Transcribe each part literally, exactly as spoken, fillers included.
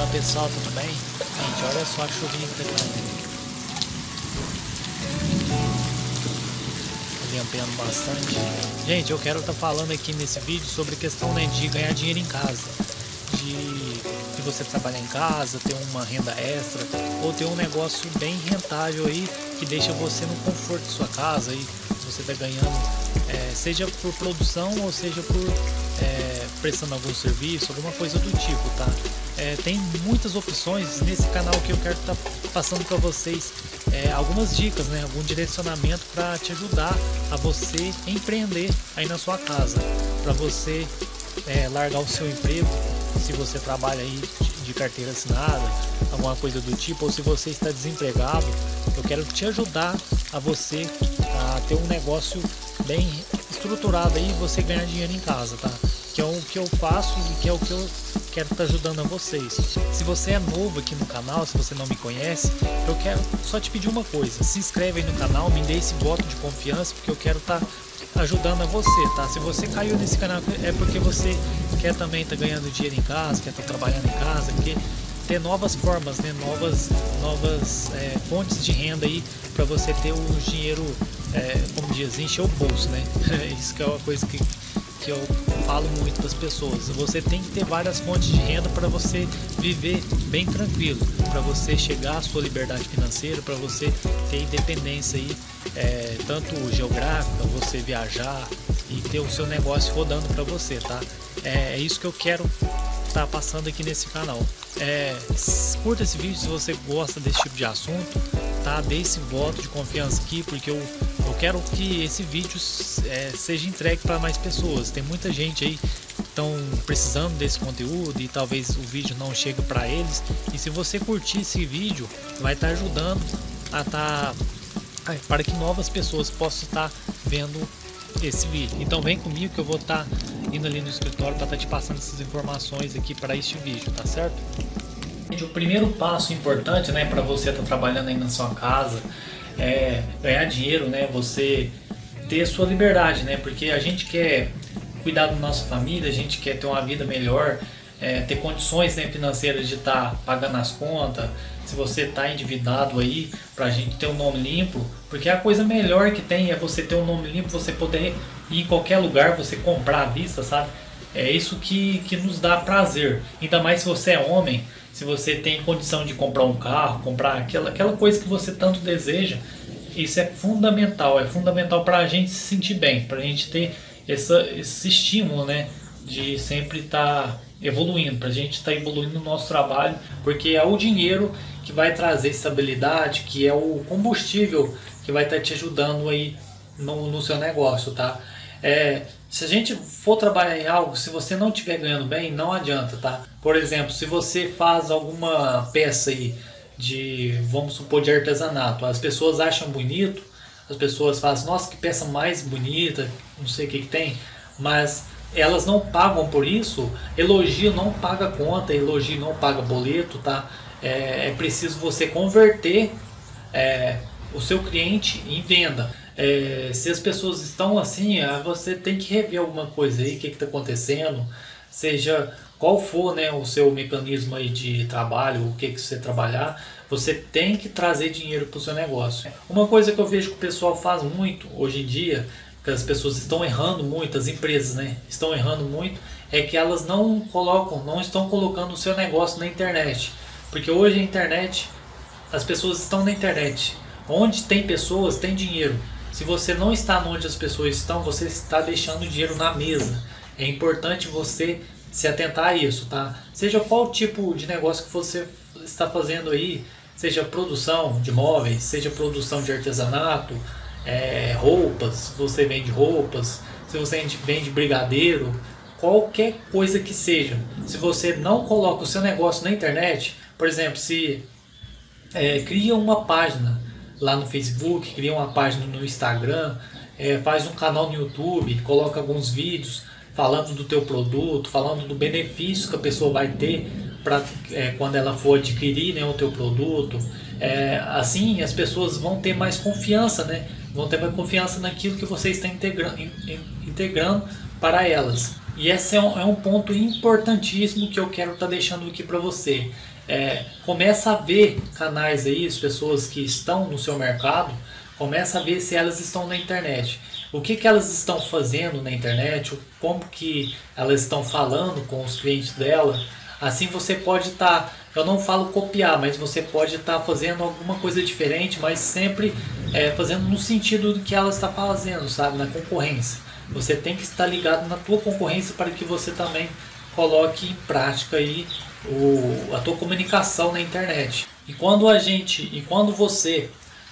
Fala pessoal, tudo bem? Gente, olha só a chuvinha que tá caindo. Limpando bastante. Gente, eu quero estar tá falando aqui nesse vídeo sobre a questão, né, de ganhar dinheiro em casa. De, de você trabalhar em casa, ter uma renda extra, ou ter um negócio bem rentável aí, que deixa você no conforto de sua casa aí. Você está ganhando, é, seja por produção ou seja por é, prestando algum serviço, alguma coisa do tipo, tá? É, tem muitas opções nesse canal que eu quero estar tá passando para vocês é, algumas dicas, né? Algum direcionamento para te ajudar a você empreender aí na sua casa, para você é, largar o seu emprego, se você trabalha aí de carteira assinada, alguma coisa do tipo, ou se você está desempregado. Eu quero te ajudar a você a ter um negócio bem estruturado aí, você ganhar dinheiro em casa, tá? Que é o que eu faço e que é o que eu quero estar ajudando a vocês. Se você é novo aqui no canal, se você não me conhece, eu quero só te pedir uma coisa: se inscreve aí no canal, me dê esse voto de confiança, porque eu quero estar ajudando a você, tá? Se você caiu nesse canal é porque você quer também estar ganhando dinheiro em casa, quer estar trabalhando em casa, porque ter novas formas, né, novas, novas é, fontes de renda aí para você ter o dinheiro, é, como diz, encher o bolso, né? Isso que é uma coisa que, que eu falo muito para as pessoas. Você tem que ter várias fontes de renda para você viver bem tranquilo, para você chegar à sua liberdade financeira, para você ter independência aí, é, tanto geográfica, você viajar e ter o seu negócio rodando para você, tá? É, é isso que eu quero tá passando aqui nesse canal. É, curta esse vídeo se você gosta desse tipo de assunto, tá? Dê esse voto de confiança aqui, porque eu, eu quero que esse vídeo é, seja entregue para mais pessoas. Tem muita gente aí que estão precisando desse conteúdo e talvez o vídeo não chegue para eles, e se você curtir esse vídeo vai estar tá ajudando a tá para que novas pessoas possam estar tá vendo esse vídeo. Então vem comigo que eu vou estar tá indo ali no escritório para estar te passando essas informações aqui para este vídeo, tá certo? O primeiro passo importante, né, para você estar tá trabalhando aí na sua casa é ganhar dinheiro, né? Você ter sua liberdade, né? Porque a gente quer cuidar da nossa família, a gente quer ter uma vida melhor, é, ter condições, né, financeiras de estar tá pagando as contas. Se você está endividado aí, para a gente ter um nome limpo, porque a coisa melhor que tem é você ter um nome limpo, você poder ir em qualquer lugar, você comprar à vista, sabe? É isso que, que nos dá prazer, ainda mais se você é homem, se você tem condição de comprar um carro, comprar aquela, aquela coisa que você tanto deseja. Isso é fundamental, é fundamental para a gente se sentir bem, para a gente ter essa, esse estímulo, né, de sempre estar... Tá evoluindo, para a gente estar tá evoluindo no nosso trabalho, porque é o dinheiro que vai trazer estabilidade, que é o combustível que vai estar tá te ajudando aí no, no seu negócio, tá? É, se a gente for trabalhar em algo, se você não estiver ganhando bem, não adianta, tá? Por exemplo, se você faz alguma peça aí de, vamos supor, de artesanato, as pessoas acham bonito, as pessoas fazem, nossa, que peça mais bonita, não sei o que que tem, mas elas não pagam por isso. Elogio não paga conta, elogio não paga boleto, tá? É, é preciso você converter é, o seu cliente em venda. É, se as pessoas estão assim, você tem que rever alguma coisa aí, o que está acontecendo, seja qual for, né, o seu mecanismo aí de trabalho, o que, que você trabalhar, você tem que trazer dinheiro para o seu negócio. Uma coisa que eu vejo que o pessoal faz muito hoje em dia, que as pessoas estão errando muito, as empresas, né, estão errando muito, é que elas não colocam, não estão colocando o seu negócio na internet, porque hoje a internet, as pessoas estão na internet, onde tem pessoas tem dinheiro. Se você não está onde as pessoas estão, você está deixando o dinheiro na mesa. É importante você se atentar a isso, tá? Seja qual tipo de negócio que você está fazendo aí, seja produção de móveis, seja produção de artesanato, É, roupas, se você vende roupas, se você vende brigadeiro, qualquer coisa que seja, se você não coloca o seu negócio na internet, por exemplo, se é, cria uma página lá no Facebook, cria uma página no Instagram, é, faz um canal no YouTube, coloca alguns vídeos falando do teu produto, falando do benefício que a pessoa vai ter pra, é, quando ela for adquirir, né, o teu produto. É, assim as pessoas vão ter mais confiança, né? Vão ter mais confiança naquilo que você está integra integrando para elas. E esse é um, é um ponto importantíssimo que eu quero estar tá deixando aqui para você. É, começa a ver canais aí, as pessoas que estão no seu mercado, começa a ver se elas estão na internet. O que, que elas estão fazendo na internet, como que elas estão falando com os clientes dela. Assim você pode estar, tá, eu não falo copiar, mas você pode estar tá fazendo alguma coisa diferente, mas sempre é, fazendo no sentido do que ela está fazendo, sabe, na concorrência. Você tem que estar ligado na tua concorrência para que você também coloque em prática aí o, a tua comunicação na internet. E quando a gente, e quando você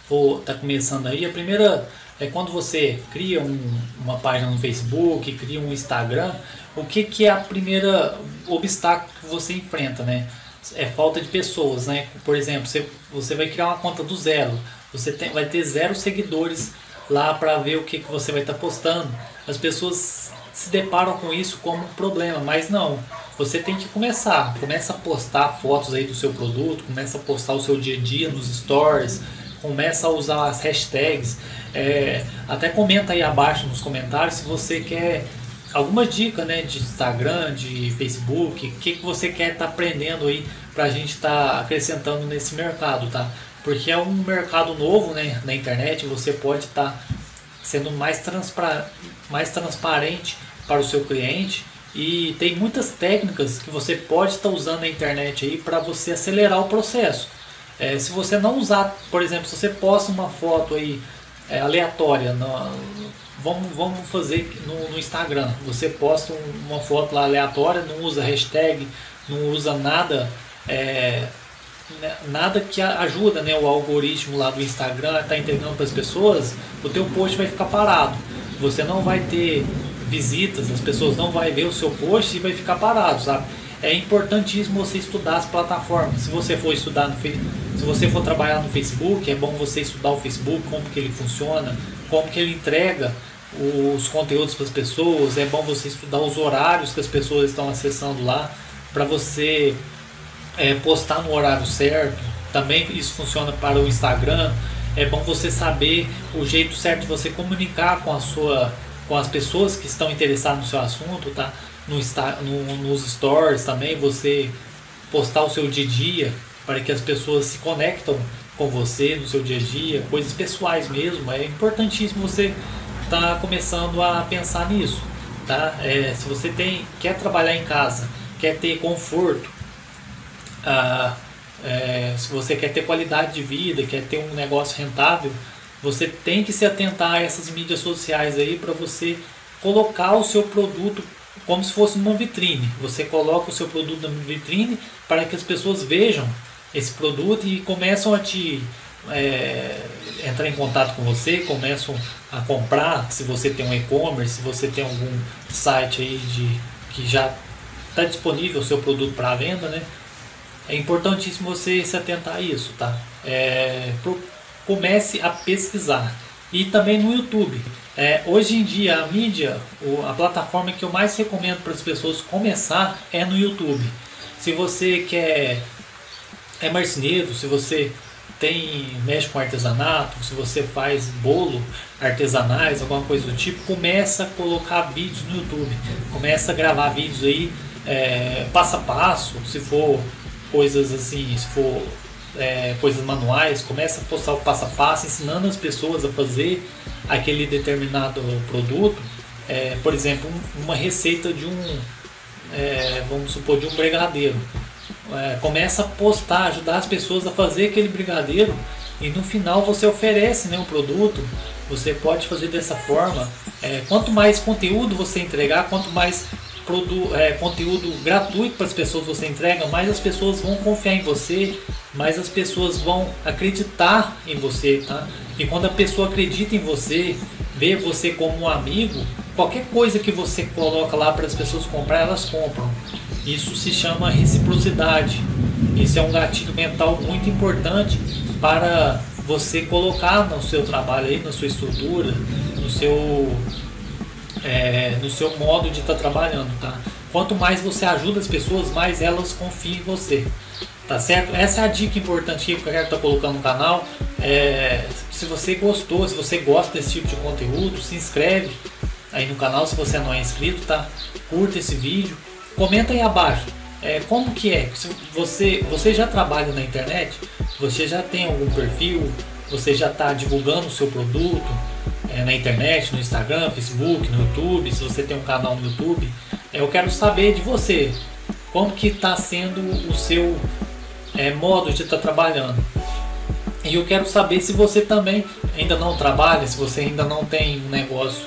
for tá começando aí, a primeira é quando você cria um, uma página no Facebook, cria um Instagram, o que que é a primeira obstáculo que você enfrenta, né? É falta de pessoas, né? Por exemplo, você, você vai criar uma conta do zero, você tem, vai ter zero seguidores lá para ver o que que você vai estar tá postando. As pessoas se deparam com isso como um problema, mas não. Você tem que começar. Começa a postar fotos aí do seu produto, começa a postar o seu dia a dia nos stories, começa a usar as hashtags. É, até comenta aí abaixo nos comentários se você quer alguma dica, né, de Instagram, de Facebook, o que que você quer estar tá aprendendo aí para a gente estar tá acrescentando nesse mercado, tá? Porque é um mercado novo, né, na internet, você pode estar tá sendo mais, transpar mais transparente para o seu cliente, e tem muitas técnicas que você pode estar tá usando na internet aí para você acelerar o processo. É, se você não usar, por exemplo, se você posta uma foto aí é, aleatória, na, vamos, vamos fazer no, no Instagram, você posta um, uma foto lá aleatória, não usa hashtag, não usa nada, é, nada que ajuda, né, o algoritmo lá do Instagram está entregando para as pessoas, o teu post vai ficar parado, você não vai ter visitas, as pessoas não vão ver o seu post e vai ficar parado, sabe? É importantíssimo você estudar as plataformas. Se você for estudar no se você for trabalhar no Facebook, é bom você estudar o Facebook, como que ele funciona, como que ele entrega os conteúdos para as pessoas, é bom você estudar os horários que as pessoas estão acessando lá, para você É, postar no horário certo. Também isso funciona para o Instagram. É bom você saber o jeito certo de você comunicar com a sua, com as pessoas que estão interessadas no seu assunto, tá? No, no, nos stories também, você postar o seu dia a dia para que as pessoas se conectam com você no seu dia a dia, coisas pessoais mesmo. É importantíssimo você tá começando a pensar nisso, tá? É, se você tem quer trabalhar em casa, quer ter conforto, Ah, é, se você quer ter qualidade de vida, quer ter um negócio rentável, você tem que se atentar a essas mídias sociais aí para você colocar o seu produto como se fosse uma vitrine. Você coloca o seu produto na vitrine para que as pessoas vejam esse produto e começam a te é, entrar em contato com você, começam a comprar. Se você tem um e-commerce, se você tem algum site aí de, que já está disponível o seu produto para venda, né? É importantíssimo você se atentar a isso, tá? É, pro, comece a pesquisar. E também no YouTube. É, hoje em dia, a mídia, o, a plataforma que eu mais recomendo para as pessoas começar é no YouTube. Se você quer, é marceneiro, se você tem, mexe com artesanato, se você faz bolo artesanais, alguma coisa do tipo, começa a colocar vídeos no YouTube. Começa a gravar vídeos aí, é, passo a passo, se for coisas assim, se for é, coisas manuais, começa a postar o passo a passo, ensinando as pessoas a fazer aquele determinado produto, é, por exemplo, um, uma receita de um, é, vamos supor, de um brigadeiro, é, começa a postar, ajudar as pessoas a fazer aquele brigadeiro, e no final você oferece, né, um produto, você pode fazer dessa forma. É, quanto mais conteúdo você entregar, quanto mais Produ, é, conteúdo gratuito para as pessoas você entrega, mais as pessoas vão confiar em você, mais as pessoas vão acreditar em você, tá? E quando a pessoa acredita em você, vê você como um amigo, qualquer coisa que você coloca lá para as pessoas comprar, elas compram. Isso se chama reciprocidade. Isso é um gatilho mental muito importante para você colocar no seu trabalho aí, na sua estrutura, no seu É, no seu modo de estar tá trabalhando, tá? Quanto mais você ajuda as pessoas, mais elas confiam em você, tá certo? Essa é a dica importante que eu quero estar tá colocando no canal. É, se você gostou, se você gosta desse tipo de conteúdo, se inscreve, aí no canal se você não é inscrito, tá? Curta esse vídeo, comenta aí abaixo é, como que é, se você, você já trabalha na internet, você já tem algum perfil, você já está divulgando o seu produto é, na internet, no Instagram, Facebook, no YouTube, se você tem um canal no YouTube, é, eu quero saber de você, como que está sendo o seu é, modo de estar tá trabalhando. E eu quero saber se você também ainda não trabalha, se você ainda não tem um negócio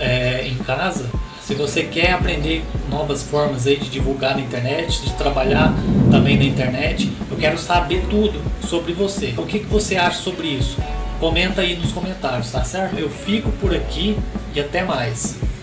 é, em casa, se você quer aprender novas formas aí de divulgar na internet, de trabalhar também na internet. Eu quero saber tudo sobre você. O que, que você acha sobre isso? Comenta aí nos comentários, tá certo? Eu fico por aqui e até mais.